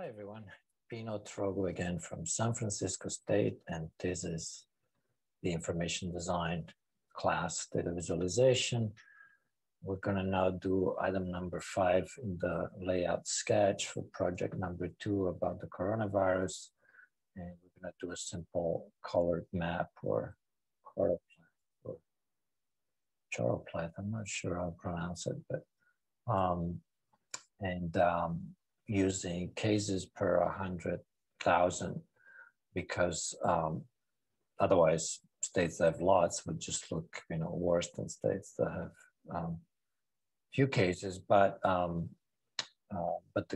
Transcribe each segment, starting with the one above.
Hi everyone, Pino Trogu again from San Francisco State, and this is the information design class, data visualization. We're gonna now do item number 5 in the layout sketch for project number 2 about the coronavirus. And we're gonna do a simple colored map or choropleth, I'm not sure how to pronounce it, but using cases per 100,000, because otherwise states that have lots would just look, you know, worse than states that have few cases. But the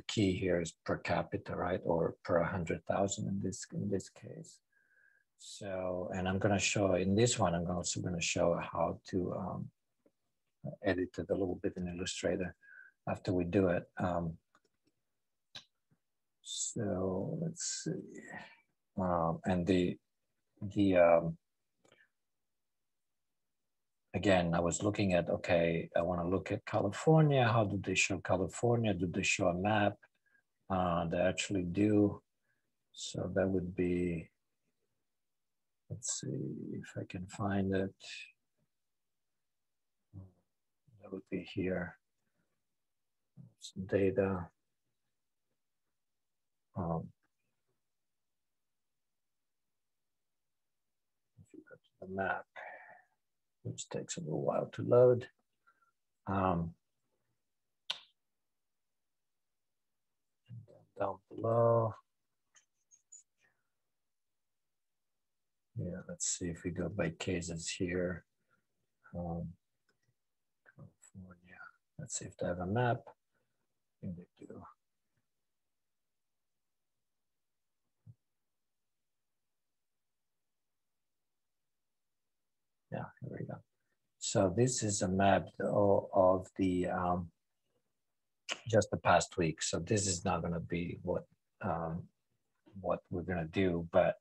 key here is per capita, right, or per 100,000 in this case. So, and I'm going to show in this one, I'm also going to show how to edit it a little bit in Illustrator after we do it. So let's see, and the again, I was looking at, okay, I want to look at California. How do they show California? Do they show a map? They actually do. So that would be, let's see if I can find it. That would be here, some data. If you go to the map, which takes a little while to load. And then down below. Yeah, let's see if we go by cases here. California. Let's see if they have a map. I think they do. Yeah, here we go. So this is a map of the just the past week. So this is not going to be what we're going to do, but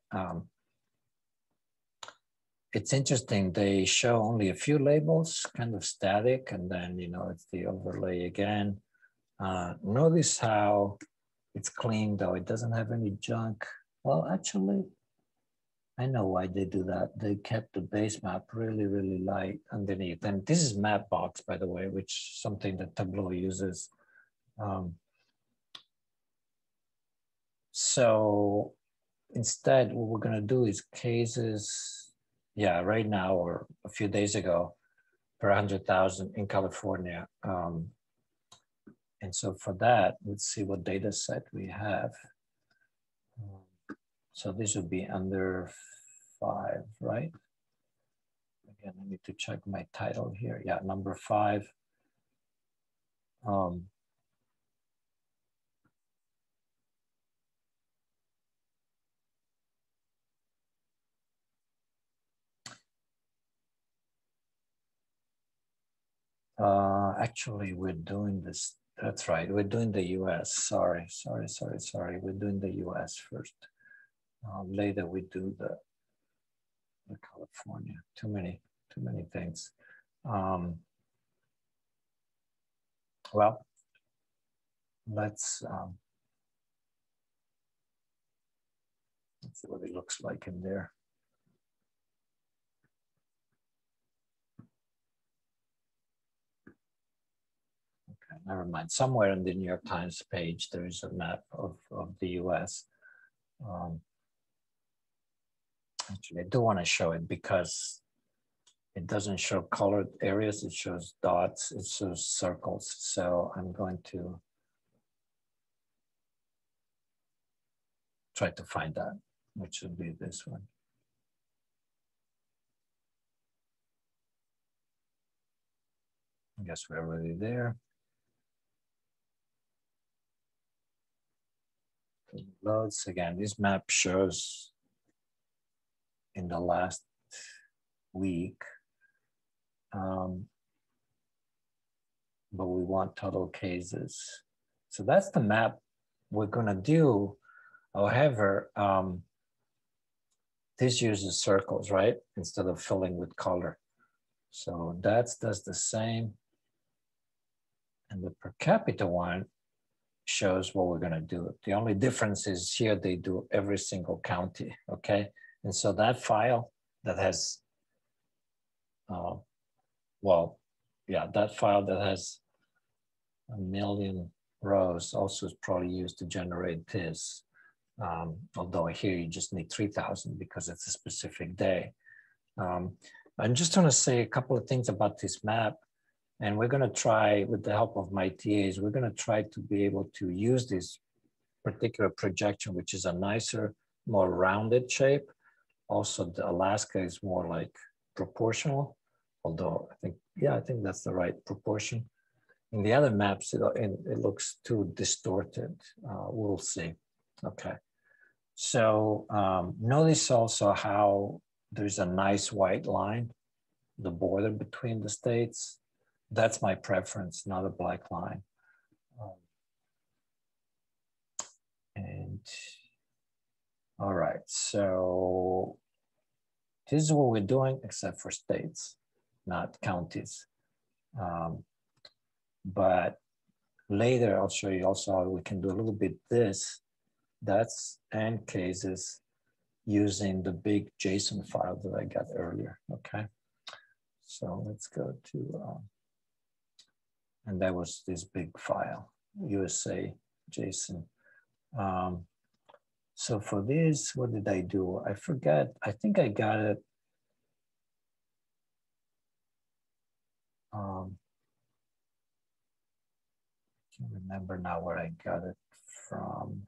it's interesting. They show only a few labels, kind of static, and then, you know, it's the overlay again. Notice how it's clean, though. It doesn't have any junk. Well, actually, I know why they do that. They kept the base map really, really light underneath. And this is Mapbox, by the way, which is something that Tableau uses. So instead, what we're gonna do is cases, yeah, right now or a few days ago, per 100,000 in California. And so for that, let's see what data set we have. So this would be under 5, right? Again, I need to check my title here. Yeah, number 5. Actually, we're doing this. That's right. We're doing the US. Sorry. We're doing the US first. Later we do the California. Too many things. Well, let's see what it looks like in there. Okay, never mind. Somewhere in the New York Times page, there is a map of the US. Actually, I do want to show it because it doesn't show colored areas. It shows dots. It shows circles. So I'm going to try to find that, which would be this one. I guess we're already there. It loads again. This map shows in the last week, but we want total cases. So that's the map we're gonna do. However, this uses circles, right? Instead of filling with color. So that does the same. And the per capita one shows what we're going to do. The only difference is here they do every single county, okay? And so that file that has, well, yeah, that file that has 1,000,000 rows also is probably used to generate this. Although here you just need 3,000 because it's a specific day. I'm just going to say a couple of things about this map, and we're going to try, with the help of my TAs, we're going to try to be able to use this particular projection, which is a nicer, more rounded shape. Also, the Alaska is more like proportional, although I think, yeah, I think that's the right proportion. In the other maps, it looks too distorted. We'll see. Okay, so notice also how there's a nice white line, the border between the states. That's my preference, not a black line. And all right, so this is what we're doing, except for states, not counties. But later, I'll show you also how we can do a little bit this. That's and cases using the big JSON file that I got earlier, okay? So let's go to, and that was this big file, USA JSON. So for this, what did I do? I forgot, I think I got it. I can't remember now where I got it from.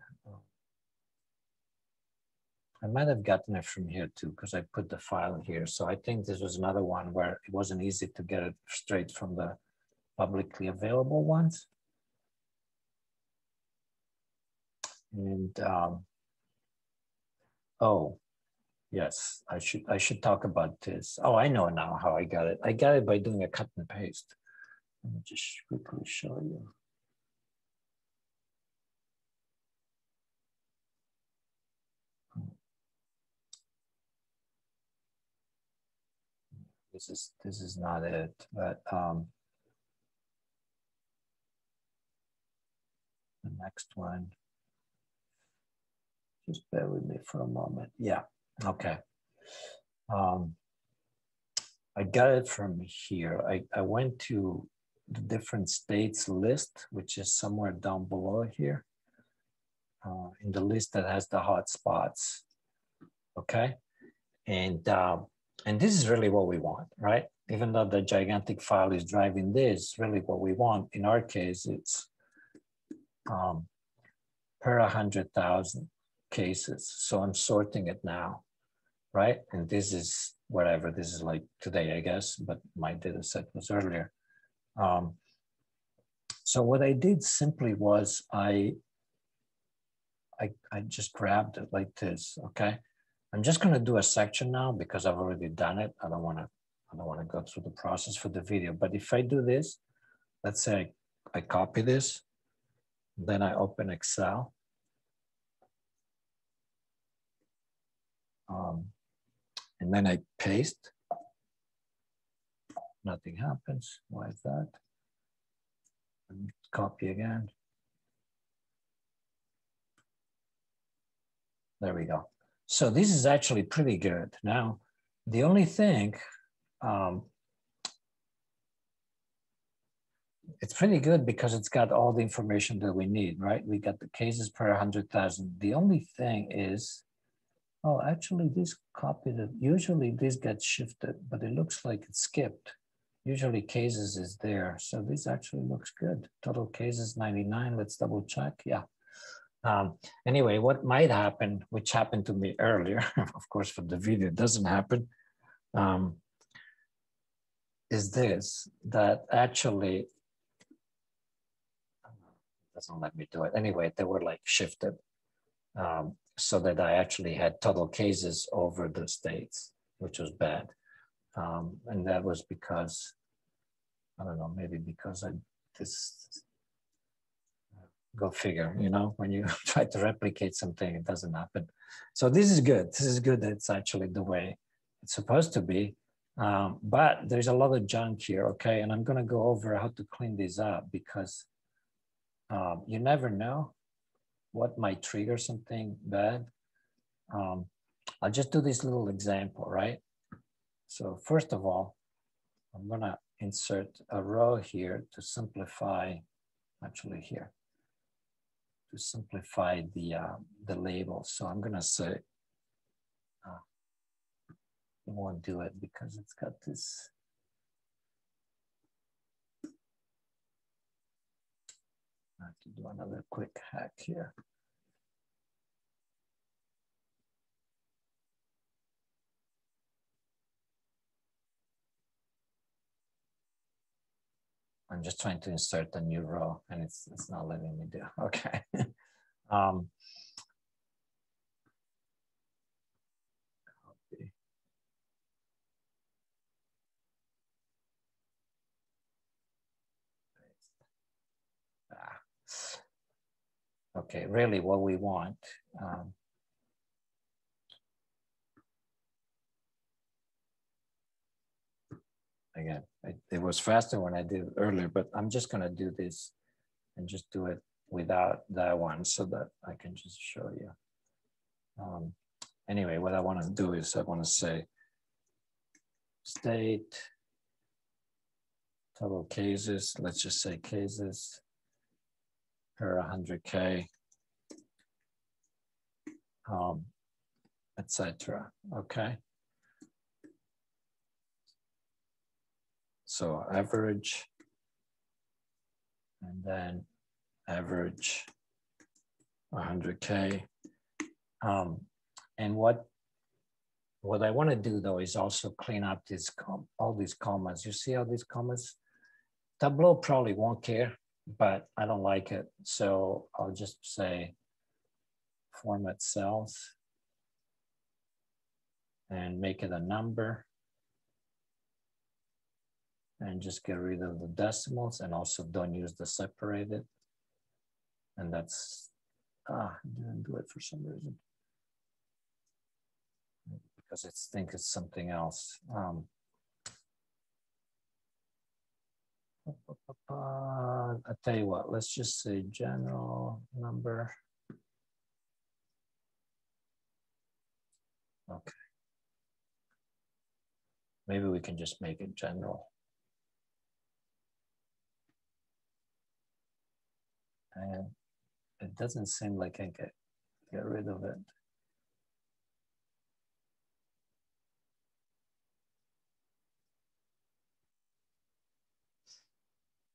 I might have gotten it from here too, because I put the file here. So I think this was another one where it wasn't easy to get it straight from the publicly available ones. And oh, yes, I should talk about this. Oh, I know now how I got it. I got it by doing a cut and paste. Let me just quickly show you. This is not it, but the next one. Just bear with me for a moment. Yeah, okay. I got it from here. I went to the different states list, which is somewhere down below here, in the list that has the hot spots. Okay, and this is really what we want, right? Even though the gigantic file is driving this, really what we want in our case, it's per 100,000 cases. So I'm sorting it now, right? And this is whatever, this is like today, I guess, but my data set was earlier. So what I did simply was I just grabbed it like this, okay? I'm just going to do a section now because I've already done it. I don't want to go through the process for the video. But if I do this, let's say I copy this, then I open Excel. And then I paste. Nothing happens. Why is that? And copy again. There we go. So this is actually pretty good. Now, the only thing, it's pretty good because it's got all the information that we need, right? We got the cases per 100,000. The only thing is, oh, actually this copied it. Usually this gets shifted, but it looks like it skipped. Usually cases is there. So this actually looks good. Total cases 99, let's double check, yeah. Anyway, what might happen, which happened to me earlier, of course, for the video, it doesn't happen, is this, that actually, doesn't let me do it. Anyway, they were like shifted so that I actually had total cases over the states, which was bad. And that was because, I don't know, maybe because go figure, you know, when you try to replicate something, it doesn't happen. So this is good. This is good. It's actually the way it's supposed to be. But there's a lot of junk here, okay? And I'm going to go over how to clean these up because You never know what might trigger something bad. I'll just do this little example, right? So first of all, I'm gonna insert a row here to simplify, actually here, to simplify the label. So I'm gonna say, it won't do it because it's got this. I have to do another quick hack here. I'm just trying to insert a new row and it's not letting me do it. Okay. Copy. Okay, really what we want. Again, it was faster when I did it earlier, but I'm just gonna do this and just do it without that one so that I can just show you. Anyway, what I wanna do is I wanna say state, total cases, let's just say cases per 100K, et cetera, okay? So average, and then average 100K. And what I want to do though is also clean up this all these commas. You see all these commas? Tableau probably won't care, but I don't like it. So I'll just say format cells and make it a number. And just get rid of the decimals and also don't use the separated. And that's, I didn't do it for some reason. Because I think it's something else. I'll tell you what, let's just say general number. Okay. Maybe we can just make it general. And it doesn't seem like I can get rid of it.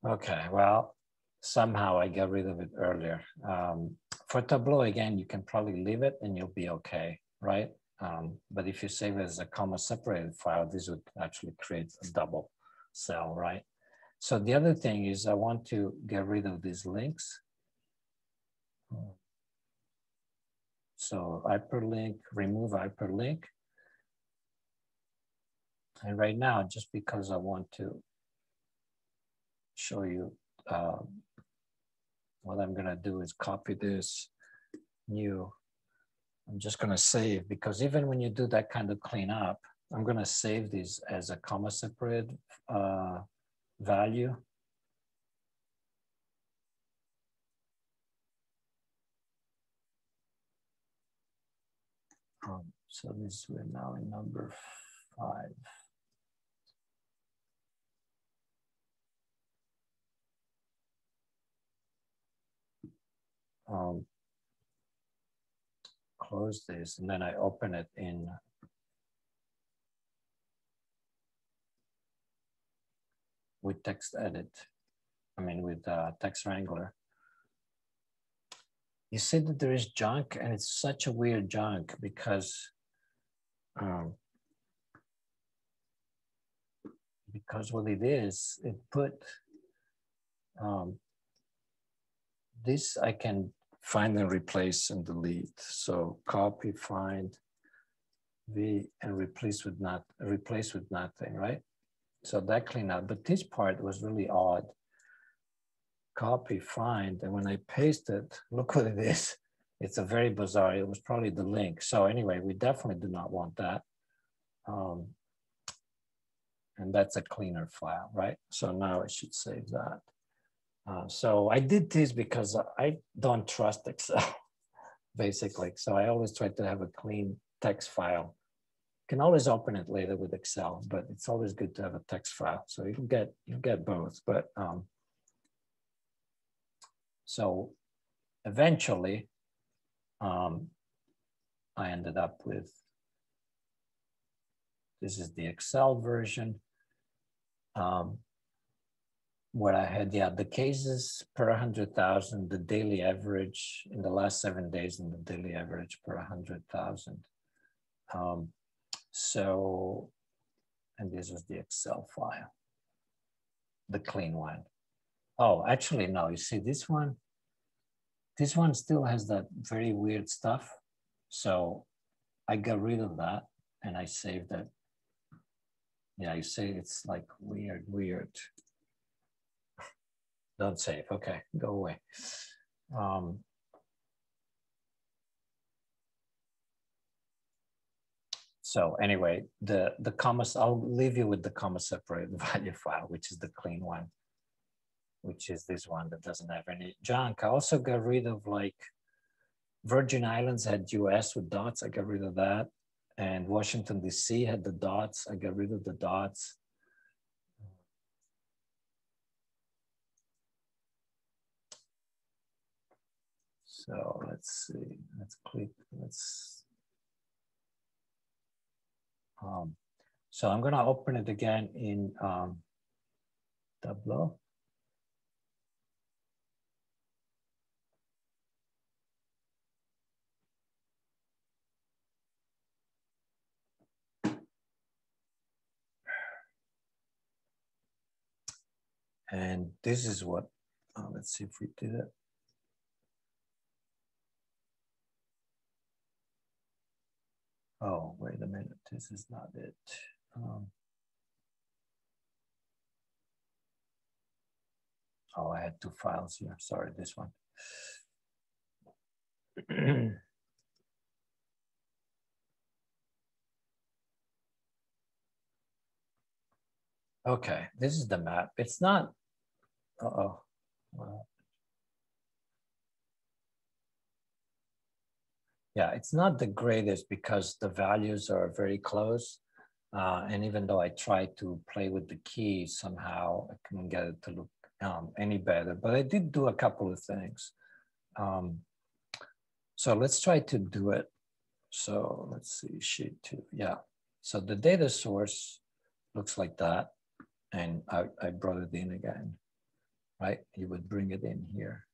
Okay, well, somehow I got rid of it earlier. For Tableau, again, you can probably leave it and you'll be okay, right? But if you save it as a comma separated file, this would actually create a double cell, right? So the other thing is I want to get rid of these links. So hyperlink, remove hyperlink. And right now, just because I want to show you what I'm gonna do is copy this new. I'm just gonna save, because even when you do that kind of cleanup, I'm gonna save this as a comma separated value. So this, we're now in number 5. Close this, and then I open it in. With text edit, I mean with Text Wrangler. You see that there is junk, and it's such a weird junk because what it is, it put this I can find and replace and delete. So copy, find, v, and replace with nothing, right? So that cleanup, but this part was really odd. Copy, find, and when I paste it, look what it is. It's a very bizarre, it was probably the link. So anyway, we definitely do not want that. And that's a cleaner file, right? So now I should save that. So I did this because I don't trust Excel, basically. So I always try to have a clean text file. Can always open it later with Excel, but it's always good to have a text file. So you can get both. But so eventually, I ended up with this is the Excel version. What I had, yeah, the cases per 100,000, the daily average in the last 7 days, and the daily average per 100,000. So, and this is the Excel file, the clean one. Oh, actually, no, you see this one still has that very weird stuff. So I got rid of that and I saved it. Yeah, you see, it's like weird, weird. Don't save, okay, go away. So anyway, the commas, I'll leave you with the comma separated value file, which is the clean one, which is this one that doesn't have any junk. I also got rid of like Virgin Islands had US with dots. I got rid of that. And Washington DC had the dots. I got rid of the dots. So let's see, so I'm gonna open it again in Tableau. And this is what, let's see if we did it. Oh, wait a minute, this is not it. Oh, I had two files here, sorry, this one. Okay, this is the map. It's not, uh-oh. Well, yeah, it's not the greatest because the values are very close. And even though I try to play with the keys, somehow I couldn't get it to look any better. But I did do a couple of things. So let's try to do it. So let's see, sheet two, yeah. So the data source looks like that. And I brought it in again, right? You would bring it in here.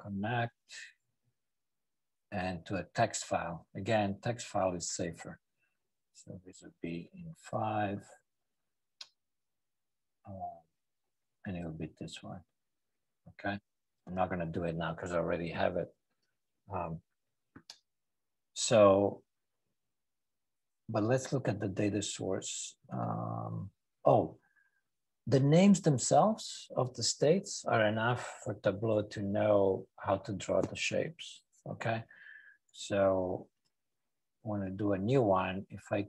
Connect. And to a text file. Again, text file is safer. So this would be in 5. And it will be this one. Okay. I'm not going to do it now because I already have it. But let's look at the data source. Oh, the names themselves of the states are enough for Tableau to know how to draw the shapes. Okay, so I want to do a new one. If I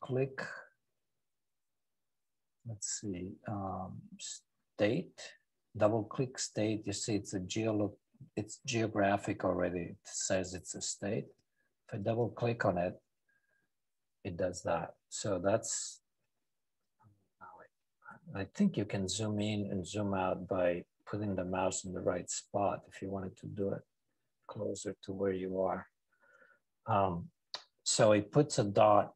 click, let's see, state, double click state, you see it's a it's geographic already. It says it's a state. If I double click on it, it does that. So that's, I think you can zoom in and zoom out by putting the mouse in the right spot if you wanted to do it closer to where you are. So it puts a dot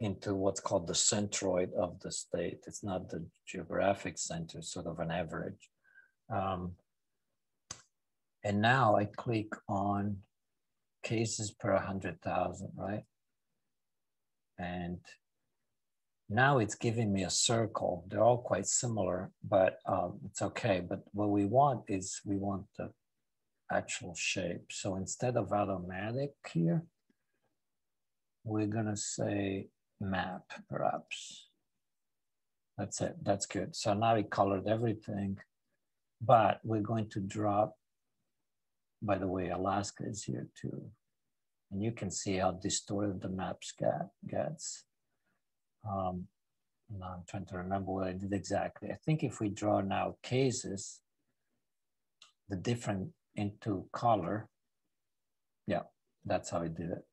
into what's called the centroid of the state. It's not the geographic center, sort of an average. And now I click on cases per 100,000, right? And now it's giving me a circle. They're all quite similar, but it's okay. But what we want is we want the actual shape. So instead of automatic here, we're gonna say map, perhaps. That's it, that's good. So now we colored everything, but we're going to drop, by the way, Alaska is here too. And you can see how distorted the maps gets. Now I'm trying to remember what I did exactly. I think if we draw now cases, the different into color, yeah, that's how I did it.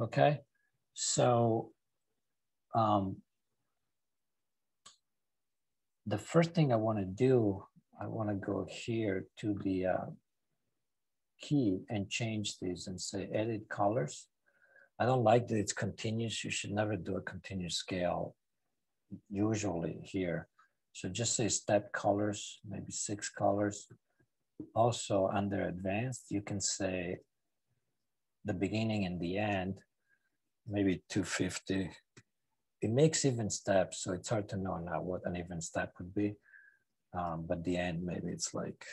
Okay, so the first thing I want to do, I want to go here to the key and change these and say edit colors. I don't like that it's continuous. You should never do a continuous scale usually here. So just say step colors, maybe 6 colors. Also under advanced, you can say the beginning and the end, maybe 250. It makes even steps, so it's hard to know now what an even step would be. But the end, maybe it's like,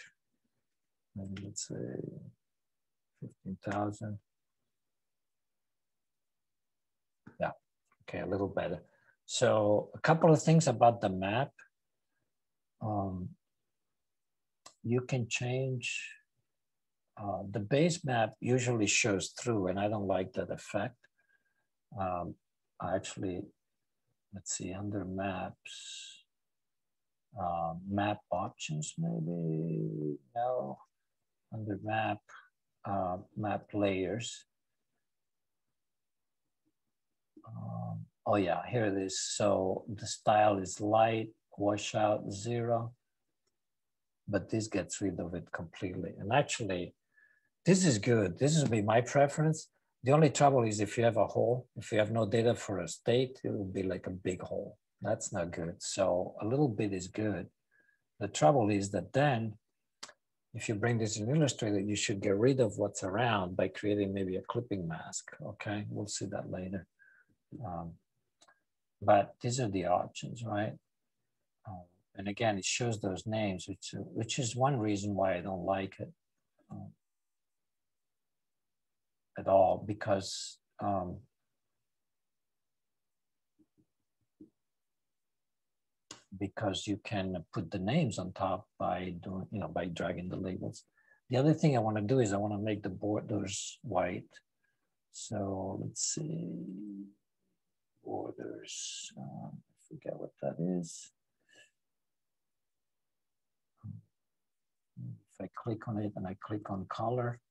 maybe let's say 15,000. Yeah, okay, a little better. So a couple of things about the map. You can change, the base map usually shows through, and I don't like that effect. Actually, let's see, under maps, map options maybe, no, under map, map layers. Oh yeah, here it is. So the style is light, washout 0, but this gets rid of it completely. And actually, this is good. This would be my preference. The only trouble is if you have a hole, if you have no data for a state, it will be like a big hole. That's not good. So a little bit is good. The trouble is that then, if you bring this in Illustrator, you should get rid of what's around by creating maybe a clipping mask. Okay, we'll see that later. But these are the options, right? And again, it shows those names, which is one reason why I don't like it at all, because you can put the names on top by doing, you know, by dragging the labels. The other thing I want to do is I want to make the borders white. So let's see. Borders, I forget what that is. If I click on it and I click on color,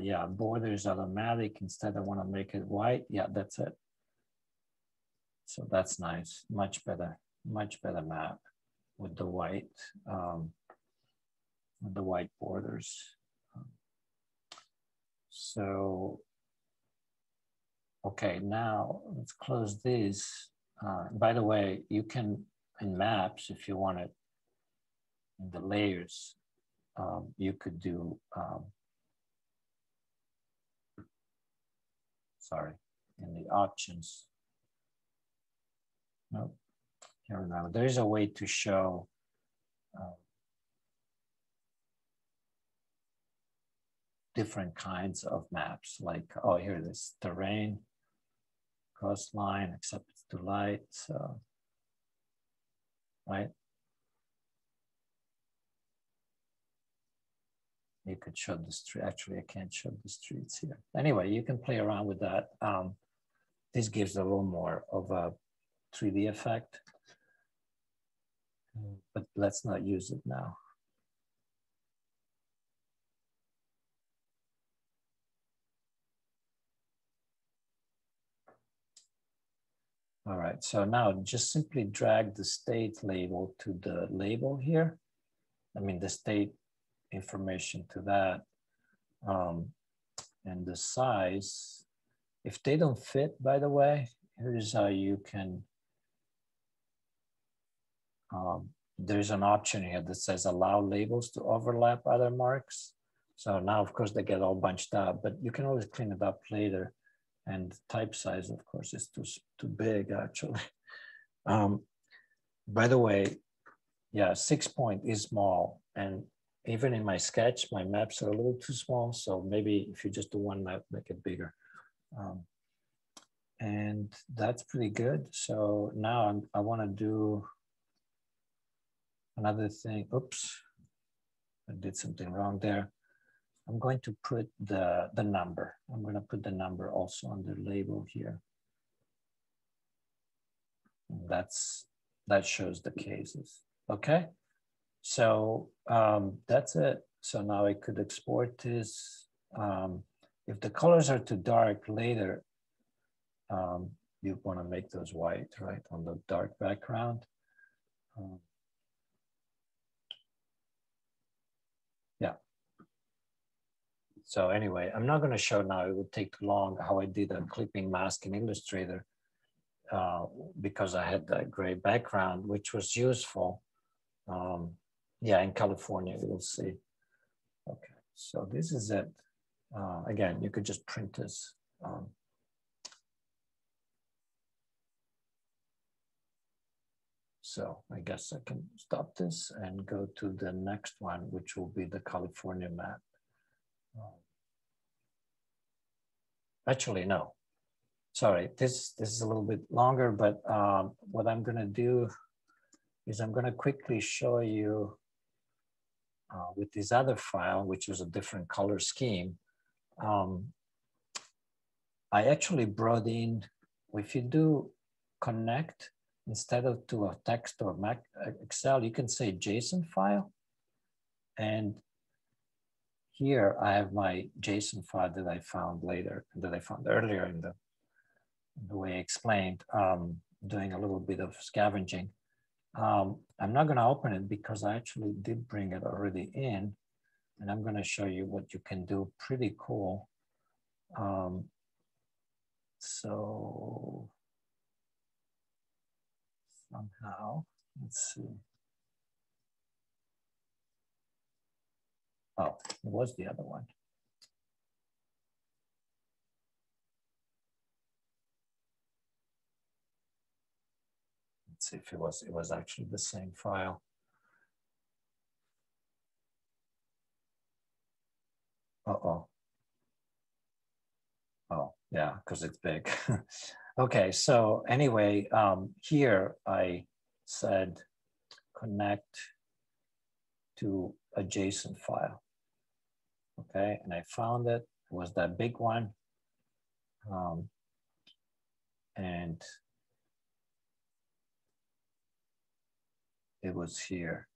yeah, borders automatic. Instead, I want to make it white. Yeah, that's it. So that's nice. Much better map with the white borders. So. Okay, now let's close this. By the way, you can, in maps, if you want it, in the layers, you could do, sorry, in the options. Nope, can't remember. There is a way to show different kinds of maps, like, oh, here it is, terrain. Coastline, except it's too light, so, right? You could show the street. Actually, I can't show the streets here. Anyway, you can play around with that. This gives a little more of a 3D effect, but let's not use it now. All right, so now just simply drag the state label to the label here. I mean, the state information to that. And the size, if they don't fit, by the way, here's how you can, there's an option here that says allow labels to overlap other marks. So now, of course, they get all bunched up, but you can always clean it up later. And type size, of course, is too big, actually. By the way, yeah, 6 point is small. And even in my sketch, my maps are a little too small. So maybe if you just do one map, make it bigger. And that's pretty good. So now I want to do another thing. Oops, I did something wrong there. I'm going to put the number. I'm going to put the number also on the label here. that shows the cases. Okay, so that's it. So now I could export this. If the colors are too dark later, you want to make those white, right, on the dark background. Yeah. So anyway, I'm not going to show now, it would take long, how I did a clipping mask in Illustrator because I had that gray background, which was useful. Yeah, in California, you'll see. Okay, so this is it. Again, you could just print this. So I guess I can stop this and go to the next one, which will be the California map. Actually, no. Sorry, this is a little bit longer, but what I'm gonna do is I'm gonna quickly show you with this other file, which was a different color scheme. I actually brought in, if you do connect, instead of to a text or Excel, you can say JSON file. And here I have my JSON file that I found later, that I found earlier in the way I explained, doing a little bit of scavenging. I'm not going to open it because I actually did bring it already in, and I'm going to show you what you can do. Pretty cool. So somehow, let's see. Oh, it was the other one. Let's see if it was actually the same file. Oh, yeah, because it's big. Okay, so anyway, here I said connect to a JSON file. Okay, and I found it. It was that big one. And it was here.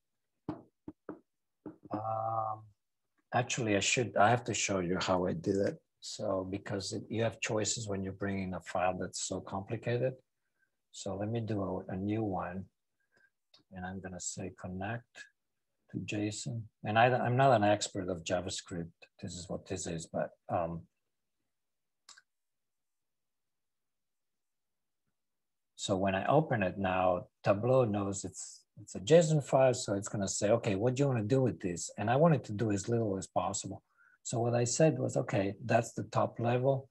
Actually, I have to show you how I did it. So, because you have choices when you bring in a file that's so complicated. So let me do a new one, and I'm gonna say connect to JSON. And I'm not an expert of JavaScript. This is what this is, but so when I open it now, Tableau knows it's a JSON file, so it's gonna say, okay, what do you wanna do with this? And I wanted to do as little as possible. So what I said was, okay, that's the top level.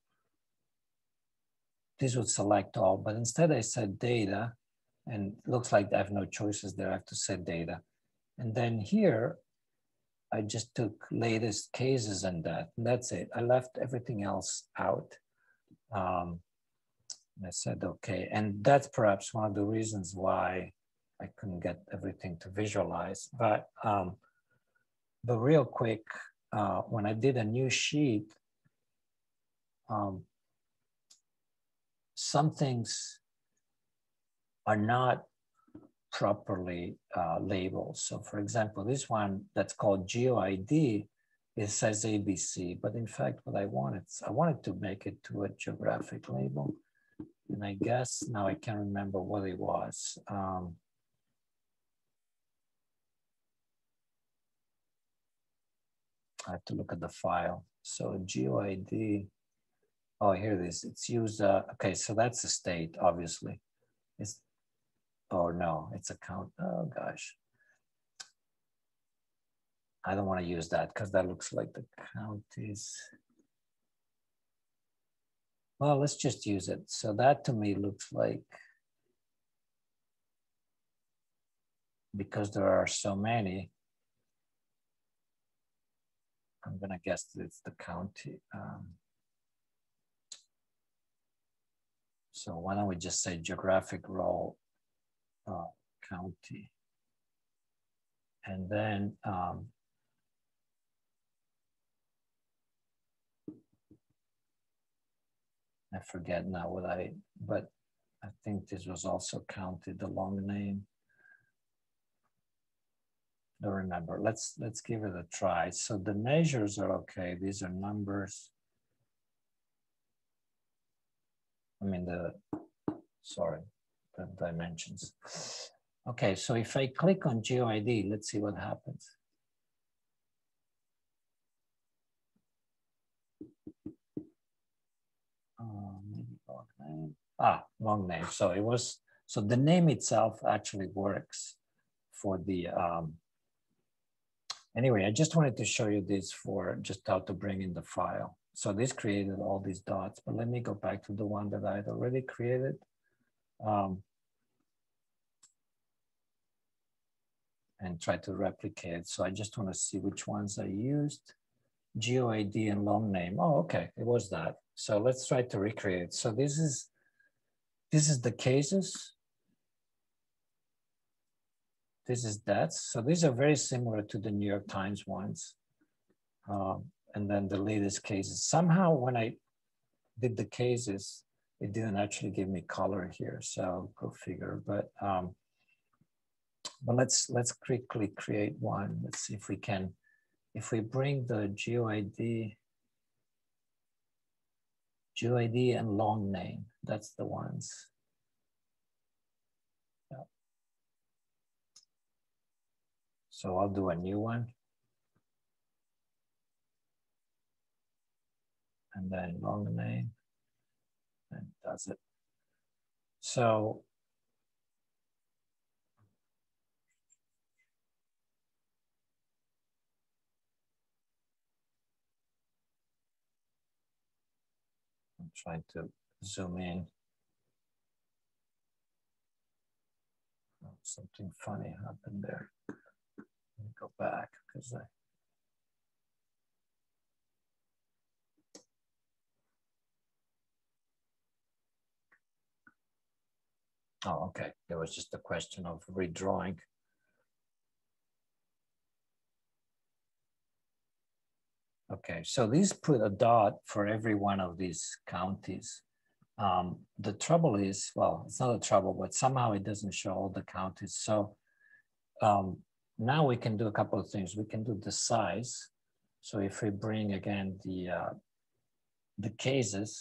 This would select all, but instead I said data, and it looks like I have no choices there, I have to set data. And then here, I just took latest cases and that, and that's it. I left everything else out. I said, okay, and that's perhaps one of the reasons why I couldn't get everything to visualize. But real quick, when I did a new sheet, some things are not properly labeled. So for example, this one that's called GeoID, it says ABC, but in fact, what I wanted to make it to a geographic label. And I guess now I can't remember what it was. I have to look at the file. So GeoID, oh, here it is. It's used, okay, so that's the state, obviously. It's, oh no, it's a count, oh gosh. I don't wanna use that because that looks like the counties. Well, let's just use it. So that to me looks like, because there are so many, I'm gonna guess that it's the county. So why don't we just say geographic role county. And then I forget now but I think this was also counted, the long name. Don't remember. Let's give it a try. So the measures are okay. These are numbers. I mean the dimensions. Okay, so if I click on GeoID, let's see what happens. Maybe long name. Ah, long name. So it was, so the name itself actually works for the anyway, I just wanted to show you this for just how to bring in the file. So this created all these dots, but let me go back to the one that I had already created. And try to replicate. So I just want to see which ones I used. GeoID and long name. Oh, okay, it was that. So let's try to recreate. So this is the cases. This is that. So these are very similar to the New York Times ones. And then the latest cases. Somehow when I did the cases, it didn't actually give me color here. So go figure. But let's quickly create one. Let's see if we can, if we bring the GeoID and long name, that's the ones. So I'll do a new one. And then long name, and that's it. So I'm trying to zoom in. Oh, something funny happened there. Let me go back because I. Oh, okay. It was just a question of redrawing. Okay, so these put a dot for every one of these counties. The trouble is, well, it's not a trouble, but somehow it doesn't show all the counties. So now we can do a couple of things. We can do the size. So if we bring again the cases.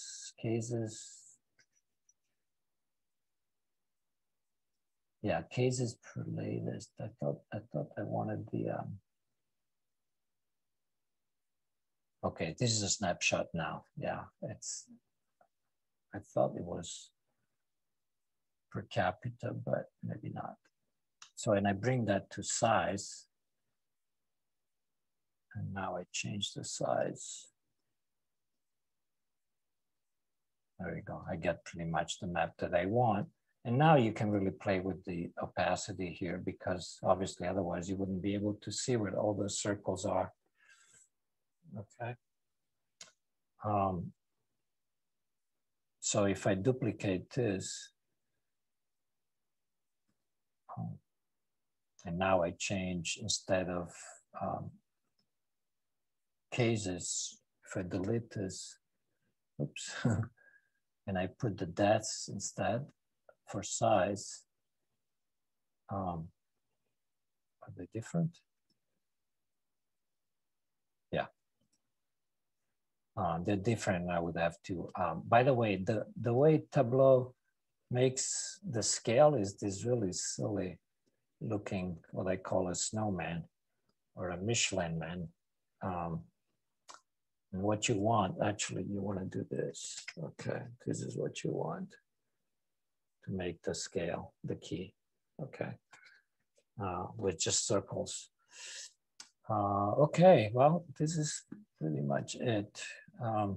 Yeah, cases per latest. I thought I wanted the. Okay, this is a snapshot now. Yeah, it's. I thought it was per capita, but maybe not. So, and I bring that to size, and now I change the size. There we go. I get pretty much the map that I want. And now you can really play with the opacity here because obviously otherwise you wouldn't be able to see where all those circles are. Okay. So if I duplicate this, and now I change instead of cases, if I delete this, oops, and I put the deaths instead. For size, are they different? Yeah, they're different. I would have to. By the way, the way Tableau makes the scale is this really silly looking what I call a snowman or a Michelin man. And what you want actually, you want to do this. Okay, this is what you want. Make the scale the key, okay, with just circles. Okay, well, this is pretty much it. You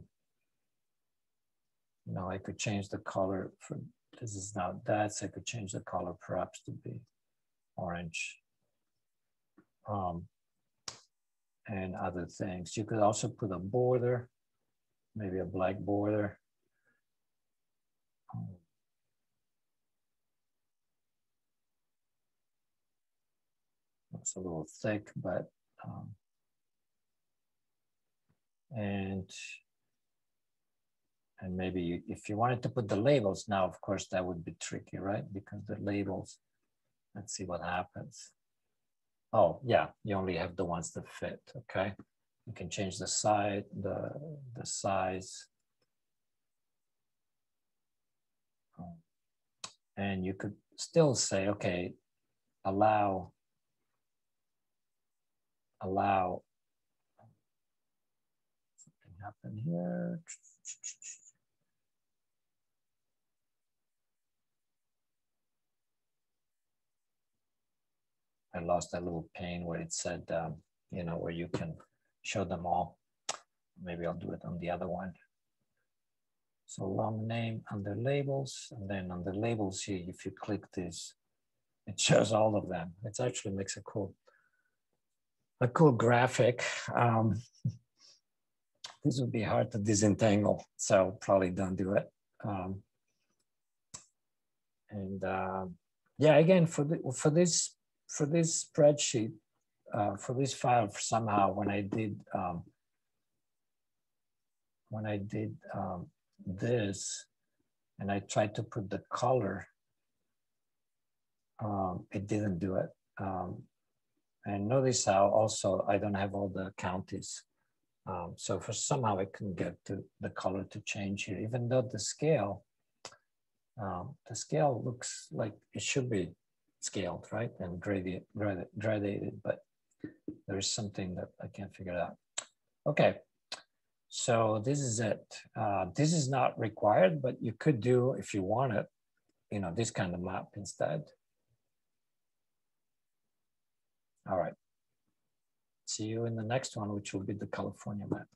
know, I could change the color for this is now that, so I could change the color perhaps to be orange and other things. You could also put a border, maybe a black border. It's a little thick, but and And maybe you, if you wanted to put the labels now, of course, that would be tricky, right? Because the labels, let's see what happens. Oh, yeah, you only have the ones that fit, okay? You can change the size, the size. And you could still say, okay, allow, something happened here. I lost that little pane where it said, you know, where you can show them all. Maybe I'll do it on the other one. So long name under labels, and then on the labels here, if you click this, it shows all of them. It actually makes a cool graphic. This would be hard to disentangle, so probably don't do it. Yeah, again, for this spreadsheet, for this file, somehow when I did this, and I tried to put the color, it didn't do it. And notice how also I don't have all the counties. So for somehow I couldn't get to the color to change here, even though the scale looks like it should be scaled, right? And gradated, but there's something that I can't figure out. Okay, so this is it. This is not required, but you could do, if you want it, you know, this kind of map instead. All right. See you in the next one, which will be the California map.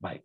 Bye.